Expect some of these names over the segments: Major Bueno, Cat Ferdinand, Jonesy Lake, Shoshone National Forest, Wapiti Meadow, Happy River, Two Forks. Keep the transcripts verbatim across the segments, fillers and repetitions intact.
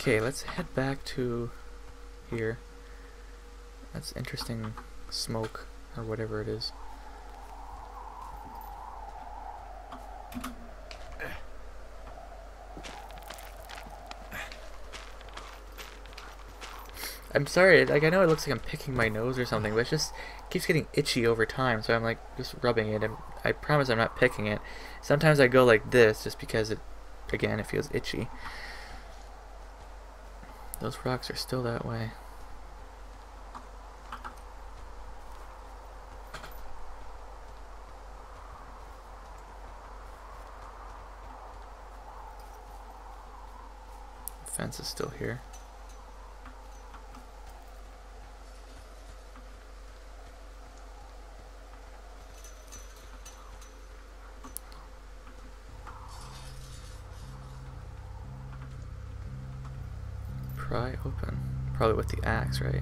Okay, let's head back to here. That's interesting smoke, or whatever it is. I'm sorry, like I know it looks like I'm picking my nose or something, but it just keeps getting itchy over time, so I'm like just rubbing it, and I promise I'm not picking it. Sometimes I go like this just because, it, again, it feels itchy. Those rocks are still that way. The fence is still here. Pry open. Probably with the axe, right?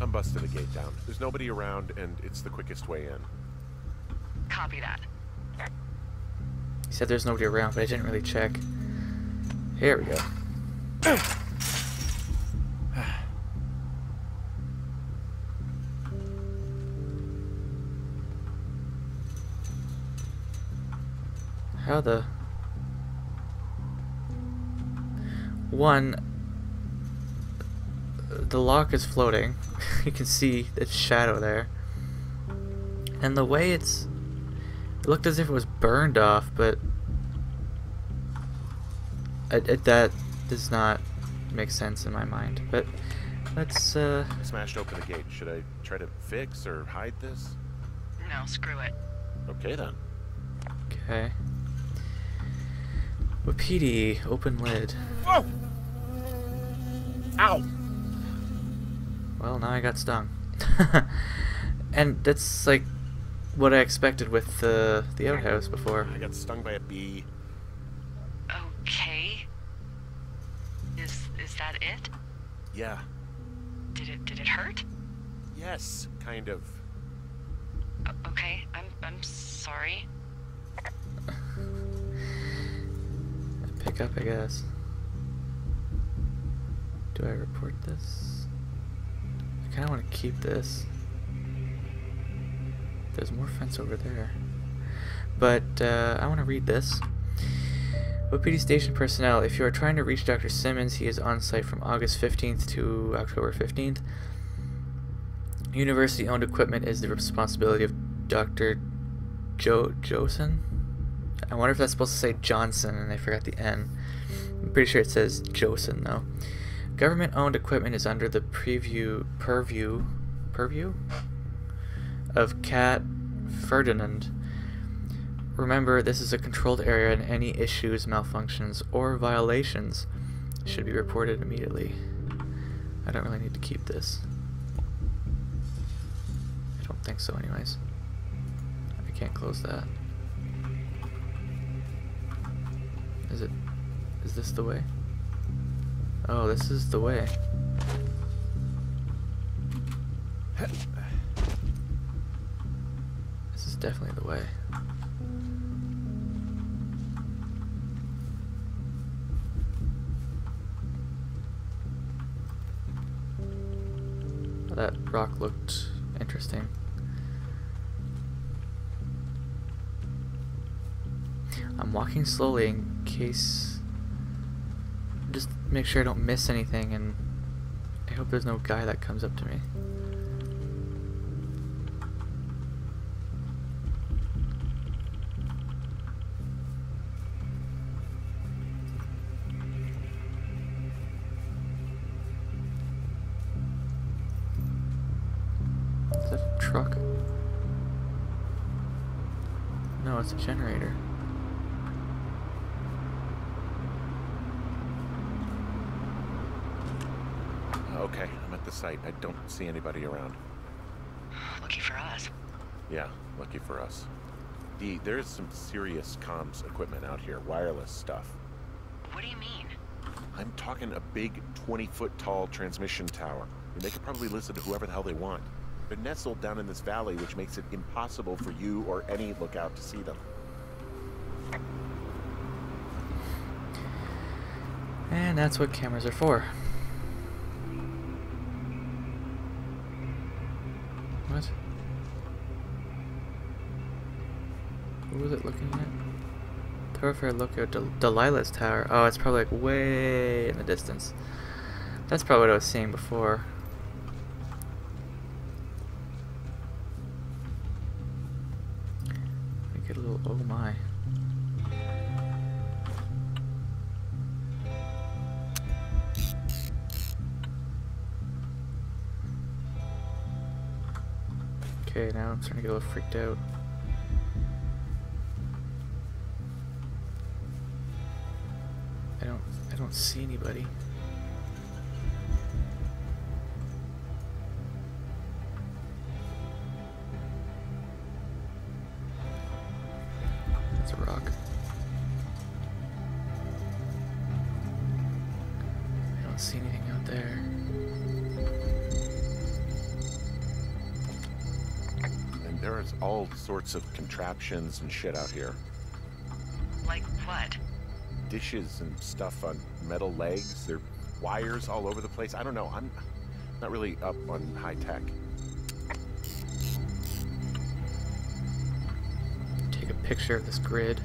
I'm busting the gate down. There's nobody around, and it's the quickest way in. Copy that. He said there's nobody around, but I didn't really check. Here we go. How the... One... The lock is floating. You can see its shadow there. And the way it's... It looked as if it was burned off, but... I, I, that does not make sense in my mind. But let's... Uh, I smashed open the gate. Should I try to fix or hide this? No, screw it. Okay, then. Okay. Wapiti, open lid. Whoa! Ow! Well, now I got stung. And that's like what I expected with the, the outhouse before. I got stung by a bee. Okay. Is is that it? Yeah. Did it did it hurt? Yes, kind of. Uh, okay, I'm I'm sorry. Pick up, I guess. Do I report this? I kinda wanna keep this. There's more fence over there. But uh, I wanna read this. Wapiti Station personnel, if you are trying to reach Doctor Simmons, he is on site from August fifteenth to October fifteenth. University owned equipment is the responsibility of Doctor Jo Johnson? I wonder if that's supposed to say Johnson and I forgot the N. I'm pretty sure it says Johnson though. Government owned equipment is under the preview purview purview of Cat Ferdinand. Remember, this is a controlled area and any issues, malfunctions, or violations should be reported immediately. I don't really need to keep this. I don't think so anyways. I can't close that. Is it... is this the way? Oh, this is the way. This is definitely the way. That rock looked interesting. I'm walking slowly in case, just make sure I don't miss anything, and I hope there's no guy that comes up to me. Is that a truck? No, it's a generator. Okay, I'm at the site. I don't see anybody around. Lucky for us. Yeah, lucky for us. D, there's some serious comms equipment out here, wireless stuff. What do you mean? I'm talking a big twenty foot tall transmission tower. I mean, they could probably listen to whoever the hell they want. They're nestled down in this valley, which makes it impossible for you or any lookout to see them. And that's what cameras are for. What? What was it looking at? Thoroughfare lookout, Del Delilah's Tower. Oh, it's probably like way in the distance. That's probably what I was seeing before. I get a little, oh my. Okay, now I'm starting to get a little freaked out. I don't, I don't see anybody. Sorts of contraptions and shit out here. Like what? Dishes and stuff on metal legs. There are wires all over the place. I don't know. I'm not really up on high tech. Take a picture of this grid.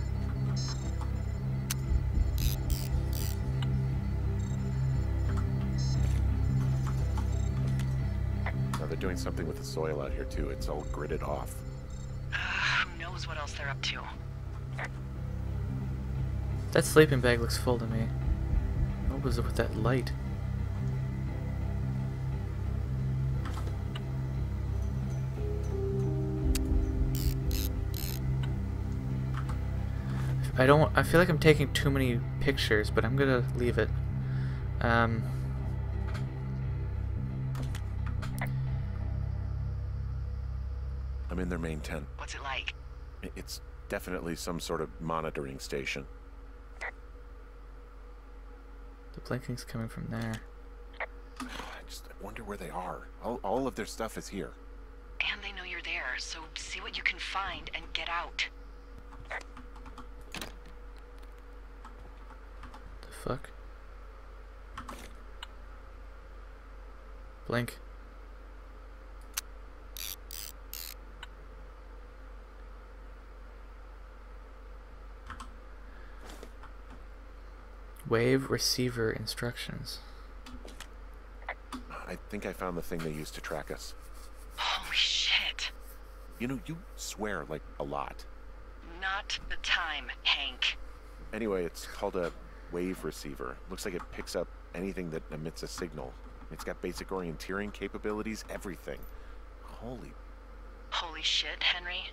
Now they're doing something with the soil out here too. It's all gridded off. What else they're up to. That sleeping bag looks full to me. What was it with that light? I don't I feel like I'm taking too many pictures, but I'm gonna leave it. Um I'm in their main tent. What's it like? It's definitely some sort of monitoring station. The blinking's coming from there. I just I wonder where they are. All, all of their stuff is here. And they know you're there, so see what you can find and get out. The fuck? Blink. Wave receiver instructions. I think I found the thing they used to track us. Holy shit. You know, you swear like a lot. Not the time, Hank. Anyway, it's called a wave receiver. Looks like it picks up anything that emits a signal. It's got basic orienteering capabilities, everything. Holy... Holy shit, Henry?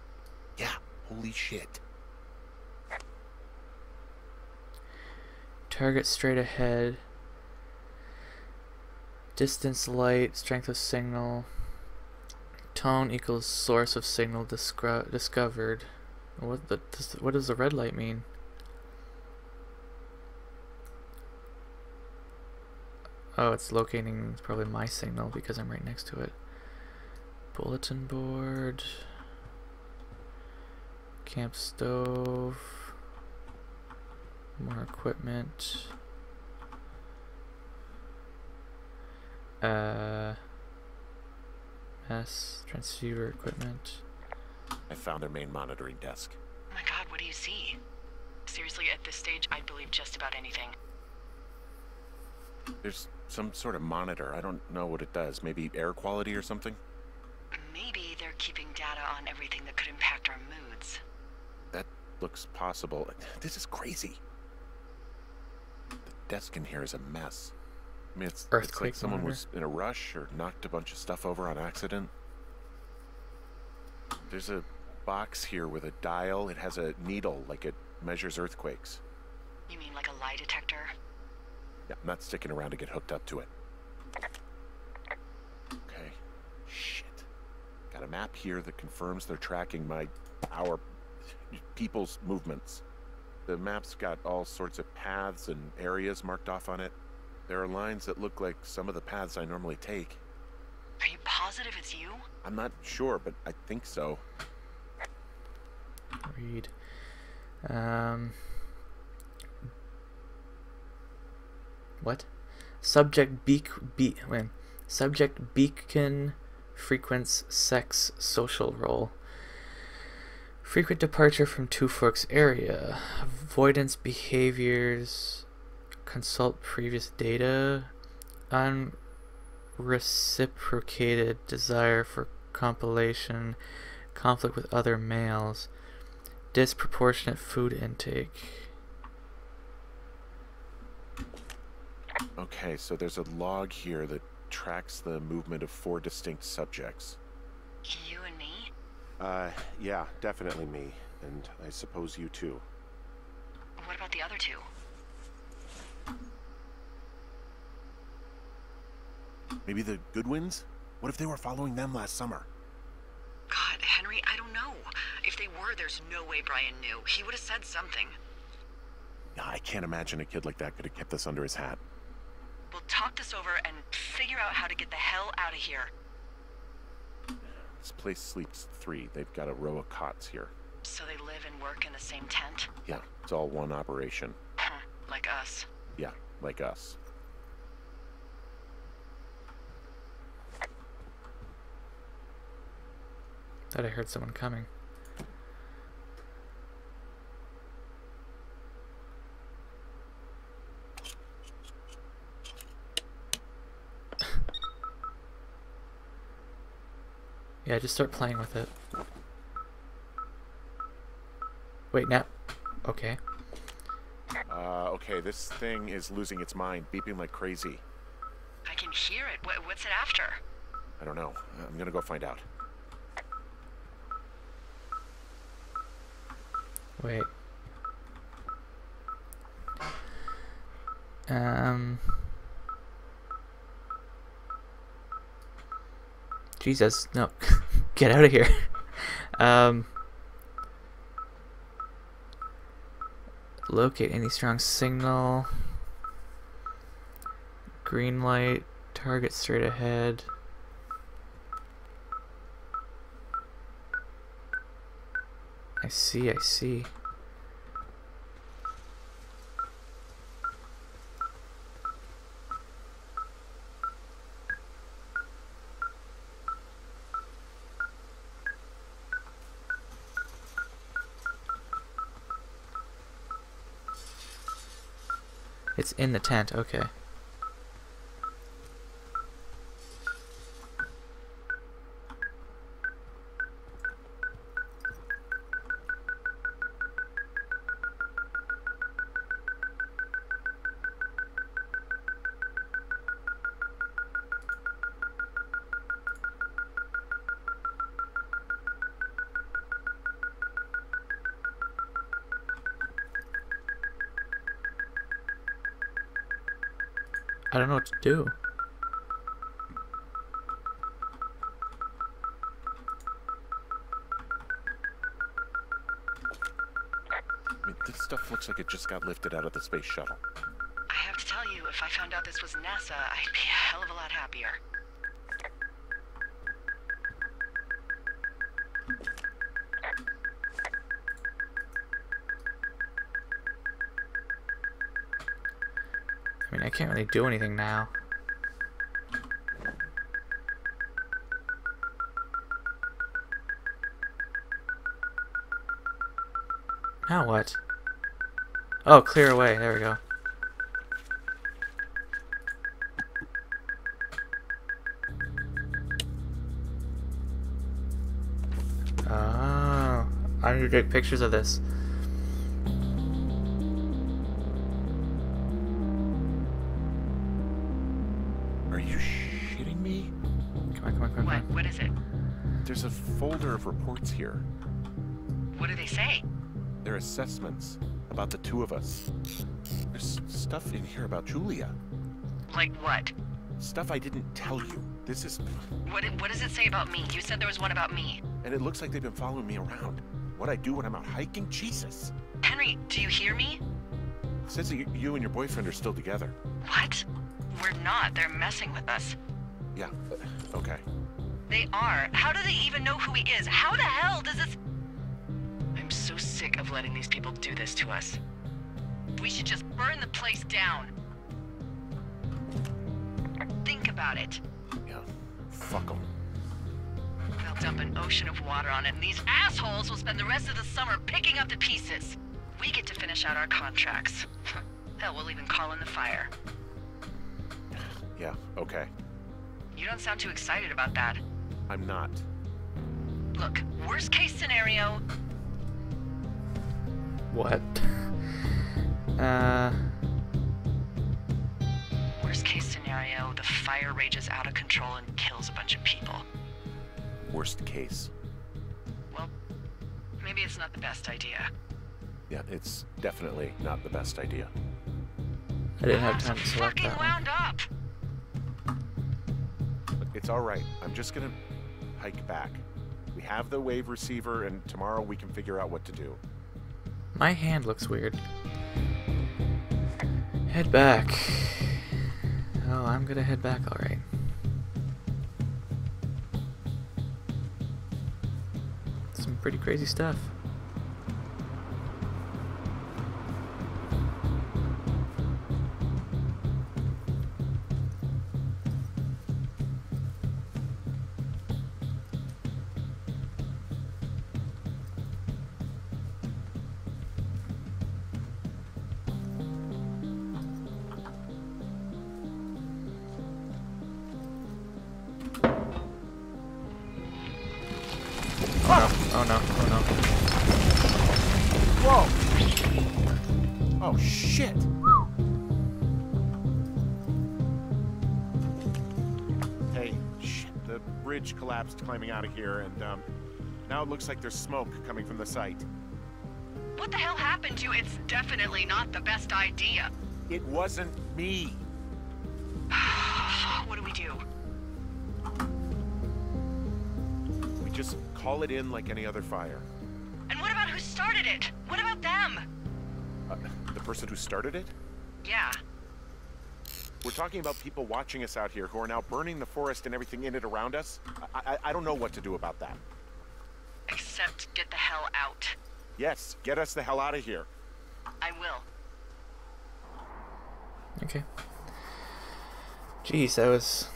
Yeah, holy shit. Target straight ahead. Distance light, strength of signal. Tone equals source of signal discro discovered. What the? What does the red light mean? Oh, it's locating probably my signal because I'm right next to it. Bulletin board. Camp stove. More equipment. Uh, mass transceiver equipment. I found their main monitoring desk. Oh my god, what do you see? Seriously, at this stage, I'd believe just about anything. There's some sort of monitor. I don't know what it does. Maybe air quality or something? Maybe they're keeping data on everything that could impact our moods. That looks possible. This is crazy. Desk in here is a mess. I mean, it's, it's like someone monitor. was in a rush or knocked a bunch of stuff over on accident. There's a box here with a dial. It has a needle, like it measures earthquakes. You mean like a lie detector? Yeah, I'm not sticking around to get hooked up to it. Okay. Shit. Got a map here that confirms they're tracking my, our people's movements. The map's got all sorts of paths and areas marked off on it. There are lines that look like some of the paths I normally take. Are you positive it's you? I'm not sure, but I think so. Read. Um, what? Subject beak be when subject beacon frequency sex social role. Frequent departure from Two Forks area. Avoidance behaviors. Consult previous data. Unreciprocated desire for compilation. Conflict with other males. Disproportionate food intake. Okay, so there's a log here that tracks the movement of four distinct subjects. You and me? Uh, yeah, definitely me. And I suppose you too. What about the other two? Maybe the Goodwins? What if they were following them last summer? God, Henry, I don't know. If they were, there's no way Brian knew. He would have said something. I can't imagine a kid like that could have kept this under his hat. We'll talk this over and figure out how to get the hell out of here. This place sleeps three. They've got a row of cots here. So they live and work in the same tent? Yeah, it's all one operation. Like us. Yeah, like us. Thought I heard someone coming. Yeah, just start playing with it. Wait, now. Okay. Uh, okay, this thing is losing its mind, beeping like crazy. I can hear it. What, what's it after? I don't know. I'm gonna go find out. Wait. Um. Jesus, no. Get out of here. um, locate any strong signal. Green light. Target straight ahead. I see, I see. It's in the tent, okay. I don't know what to do. I mean, this stuff looks like it just got lifted out of the space shuttle. I have to tell you, if I found out this was NASA, I'd be a hell of a lot happier. I mean, I can't really do anything now. Now what? Oh, clear away. There we go. Oh, I need to take pictures of this. There's a folder of reports here. What do they say? They're assessments about the two of us. There's stuff in here about Julia. Like what? Stuff I didn't tell you. This is... What, what does it say about me? You said there was one about me. And it looks like they've been following me around. What I do when I'm out hiking? Jesus. Henry, do you hear me? It says that you and your boyfriend are still together. What? We're not. They're messing with us. Yeah. Okay. They are. How do they even know who he is? How the hell does this... I'm so sick of letting these people do this to us. We should just burn the place down. about it. Yeah, fuck them. Built up an ocean of water on it, and these assholes will spend the rest of the summer picking up the pieces. We get to finish out our contracts. Hell, we'll even call in the fire. Yeah, okay. You don't sound too excited about that. I'm not. Look, worst case scenario... What? uh... Worst case scenario, the fire rages out of control and kills a bunch of people. Worst case. Well, maybe it's not the best idea. Yeah, it's definitely not the best idea. I didn't have time to select that one. It's all right. I'm just gonna hike back. We have the wave receiver, and tomorrow we can figure out what to do. My hand looks weird. Head back. Oh, I'm gonna head back, all right. Some pretty crazy stuff. Oh no, oh no. Whoa! Oh shit! Hey, shit, the bridge collapsed climbing out of here, and um, now it looks like there's smoke coming from the site. What the hell happened to you? It's definitely not the best idea. It wasn't me. What do we do? We just... call it in like any other fire. And what about who started it? What about them? Uh, the person who started it? Yeah. We're talking about people watching us out here who are now burning the forest and everything in it around us. I, I, I don't know what to do about that. Except get the hell out. Yes, get us the hell out of here. I will. Okay. Jeez, that was...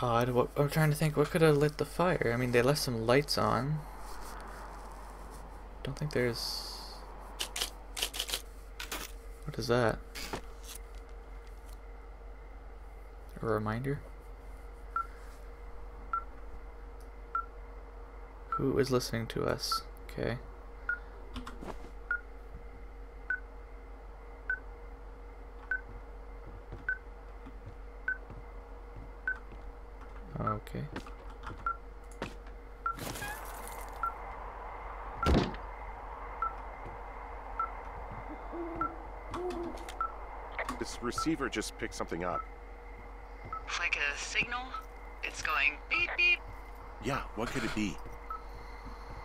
odd. What, I'm trying to think, what could have lit the fire? I mean, they left some lights on. Don't think there's... What is that? A reminder? Who is listening to us? Okay. Okay. This receiver just picked something up. It's like a signal. It's going beep beep. Yeah, what could it be?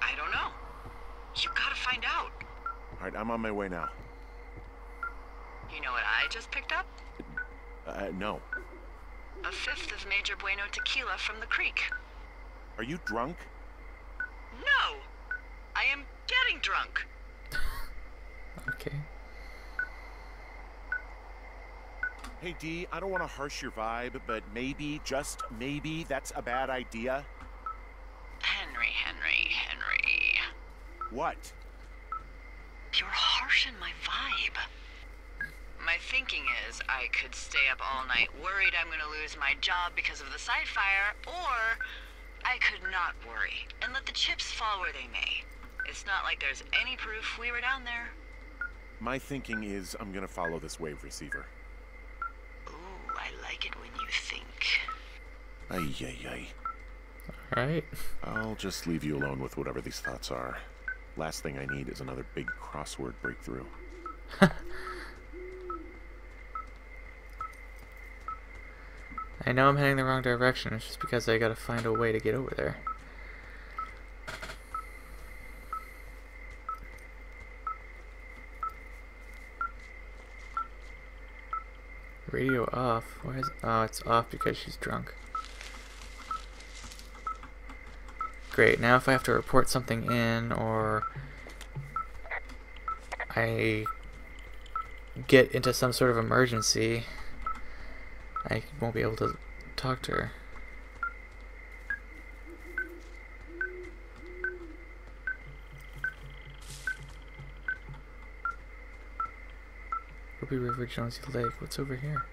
I don't know. You gotta find out. Alright, I'm on my way now. You know what I just picked up? Uh, no. A fifth of Major Bueno tequila from the creek. Are you drunk? No! I am getting drunk. Okay. Hey, D, I don't want to harsh your vibe, but maybe, just maybe, that's a bad idea. Henry, Henry, Henry. What? You're harshing my vibe. My thinking is I could stay up all night worried I'm gonna lose my job because of the side fire, or I could not worry and let the chips fall where they may. It's not like there's any proof we were down there. My thinking is I'm gonna follow this wave receiver. Ooh, I like it when you think. Ay, ay, ay. Alright. I'll just leave you alone with whatever these thoughts are. Last thing I need is another big crossword breakthrough. I know I'm heading the wrong direction, it's just because I gotta find a way to get over there. Radio off? Why is... oh, it's off because she's drunk. Great, now if I have to report something in, or I get into some sort of emergency, I won't be able to talk to her. Happy River, Jonesy Lake. What's over here?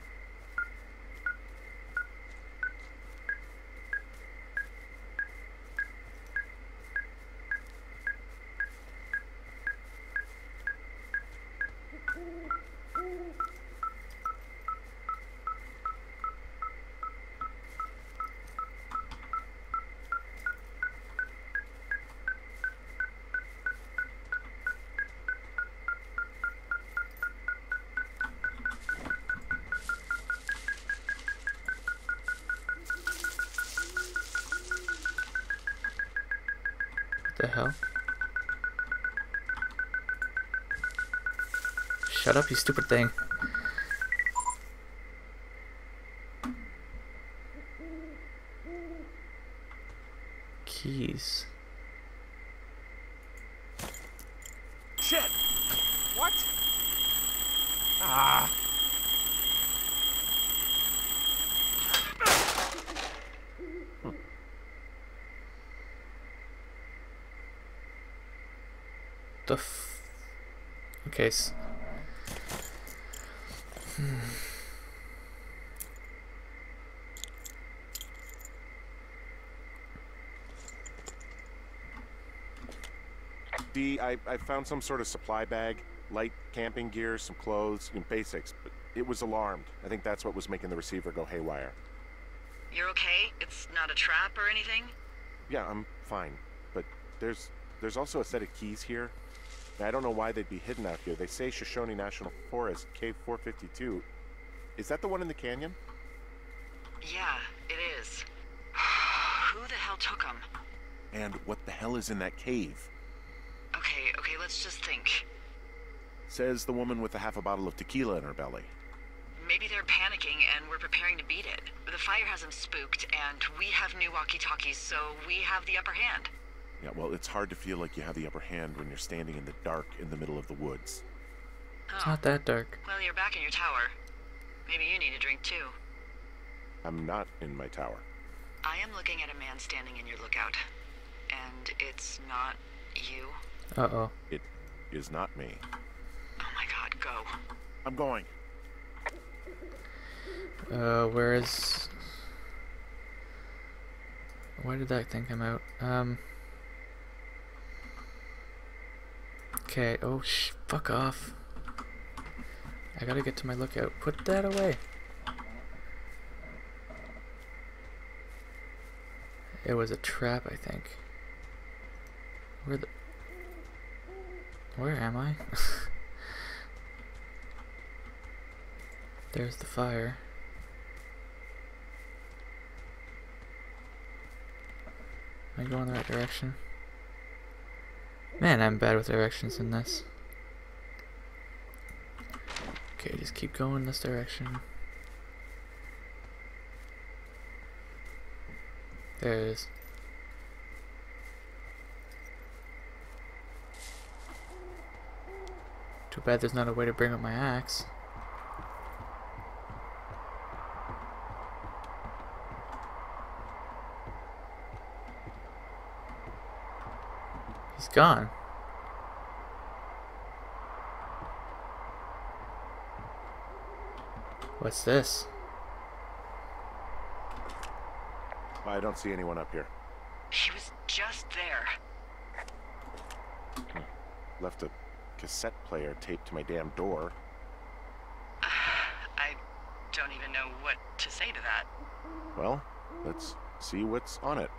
The hell? Shut up, you stupid thing. Keys. Shit! What? Ah. The f okay. Hmm. D, I, I found some sort of supply bag, light camping gear, some clothes, and basics, but it was alarmed. I think that's what was making the receiver go haywire. You're okay? It's not a trap or anything? Yeah, I'm fine, but there's there's also a set of keys here. I don't know why they'd be hidden out here. They say Shoshone National Forest, Cave four fifty-two. Is that the one in the canyon? Yeah, it is. Who the hell took them? And what the hell is in that cave? Okay, okay, let's just think. Says the woman with a half a bottle of tequila in her belly. Maybe they're panicking and we're preparing to beat it. The fire has them spooked and we have new walkie-talkies, so we have the upper hand. Yeah, well, it's hard to feel like you have the upper hand when you're standing in the dark in the middle of the woods. Oh. It's not that dark. Well, you're back in your tower. Maybe you need a drink, too. I'm not in my tower. I am looking at a man standing in your lookout. And it's not you. Uh-oh. It is not me. Oh, my God, go. I'm going. Uh, where is... Why did that thing come out? Um... Okay, oh sh fuck off. I gotta get to my lookout. Put that away. It was a trap, I think. Where the Where am I? There's the fire. Am I going the right direction? Man, I'm bad with directions in this. Okay, just keep going this direction. There it is. Too bad there's not a way to bring up my axe. He's gone. What's this? I don't see anyone up here. She was just there. Left a cassette player taped to my damn door. Uh, I don't even know what to say to that. Well, let's see what's on it.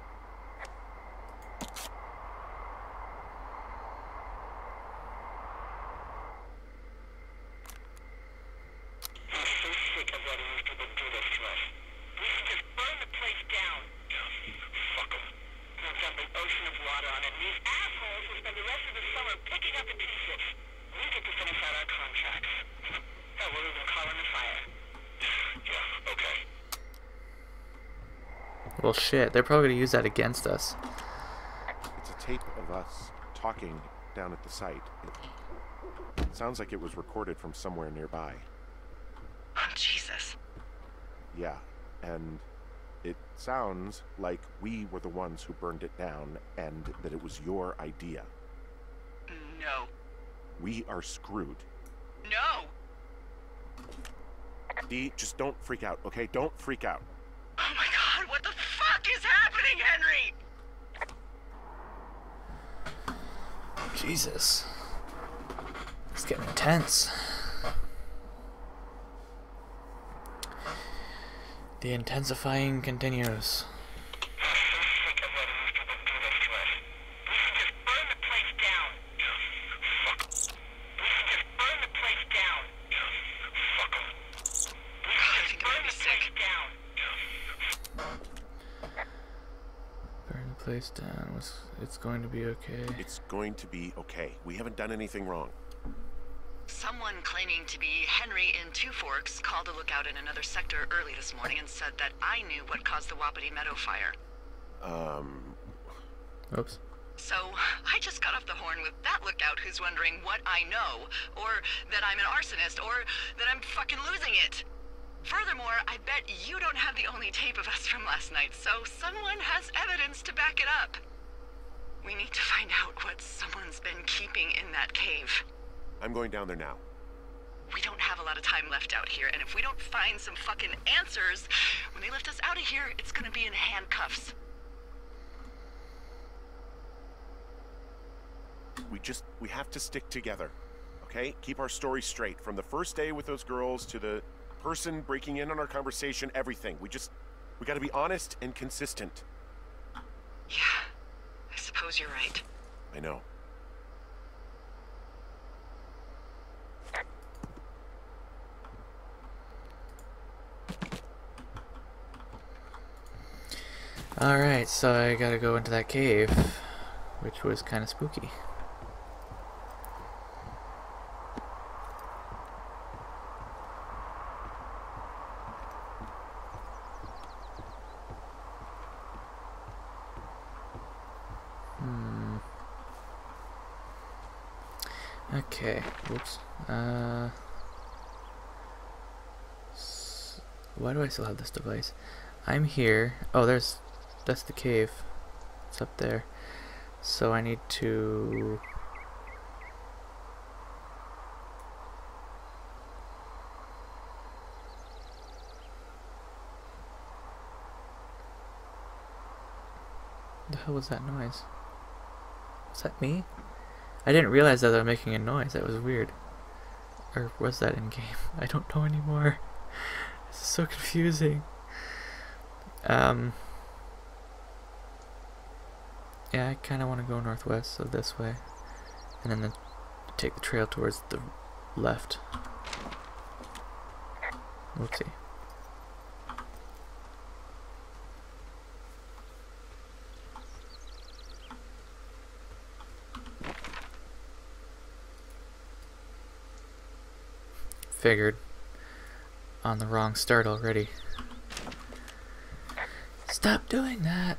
Well, shit, they're probably going to use that against us. It's a tape of us talking down at the site. It sounds like it was recorded from somewhere nearby. Oh, Jesus. Yeah, and It sounds like we were the ones who burned it down and that it was your idea. No. We are screwed. No! Dee, just don't freak out, okay? Don't freak out. Oh my god, what the fuck is happening, Henry? Jesus. It's getting intense. The intensifying continues. Down. It's going to be okay. It's going to be okay. We haven't done anything wrong. Someone claiming to be Henry in Two Forks called a lookout in another sector early this morning and said that I knew what caused the Wapiti Meadow fire. Um. Oops. So I just got off the horn with that lookout who's wondering what I know, or that I'm an arsonist, or that I'm fucking losing it. Furthermore, I bet you don't have the only tape of us from last night, so someone has evidence to back it up. We need to find out what someone's been keeping in that cave. I'm going down there now. We don't have a lot of time left out here, and if we don't find some fucking answers, when they lift us out of here, it's gonna be in handcuffs. We just, we have to stick together, okay? Keep our story straight, from the first day with those girls to the person breaking in on our conversation, everything. We just, we gotta be honest and consistent. Yeah, I suppose you're right. I know. Alright, so I gotta go into that cave, which was kind of spooky. Okay, whoops. Uh, s why do I still have this device? I'm here. Oh, there's, that's the cave. It's up there. So I need to... What the hell was that noise? Was that me? I didn't realize that they were making a noise. That was weird. Or was that in game? I don't know anymore. This is so confusing. Um. Yeah, I kind of want to go northwest, so this way, and then the, take the trail towards the left. Let's see. Figured. On the wrong start already. Stop doing that!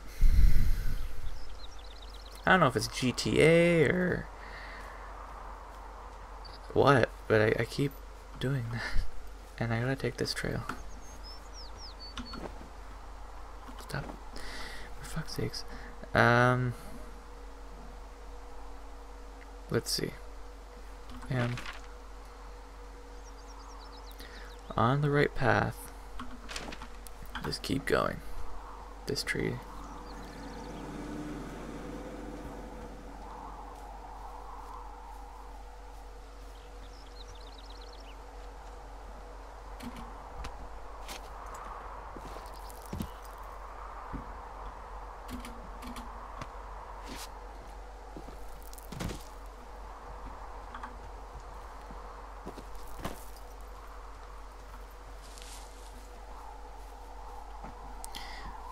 I don't know if it's G T A or what, but I, I keep doing that. And I gotta take this trail. Stop. For fuck's sakes. Um, let's see. And... on the right path. Just keep going. This tree.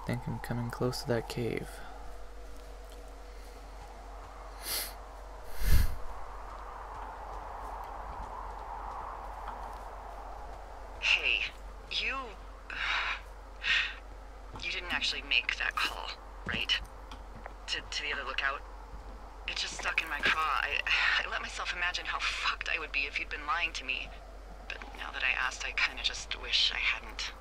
I think I'm coming close to that cave. Hey, you... you didn't actually make that call, right? To, to the other lookout? It just stuck in my craw. I, I let myself imagine how fucked I would be if you'd been lying to me. But now that I asked, I kinda just wish I hadn't.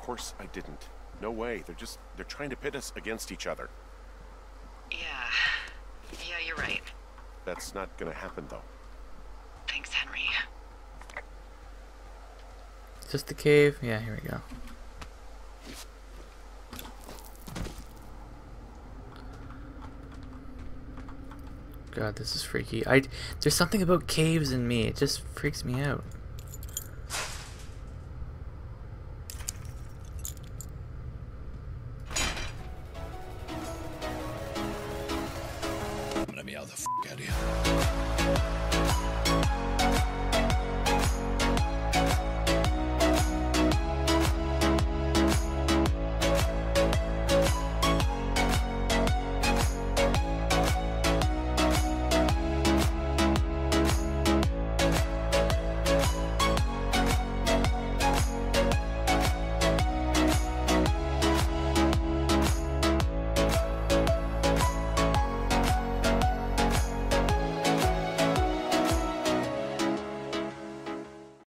course I didn't. No way. They're just, they're trying to pit us against each other. Yeah. Yeah, you're right. That's not gonna happen, though. Thanks, Henry. Is this the cave? Yeah, here we go. God, this is freaky. I, there's something about caves in me. It just freaks me out. I'm gonna meow the f*** out of you.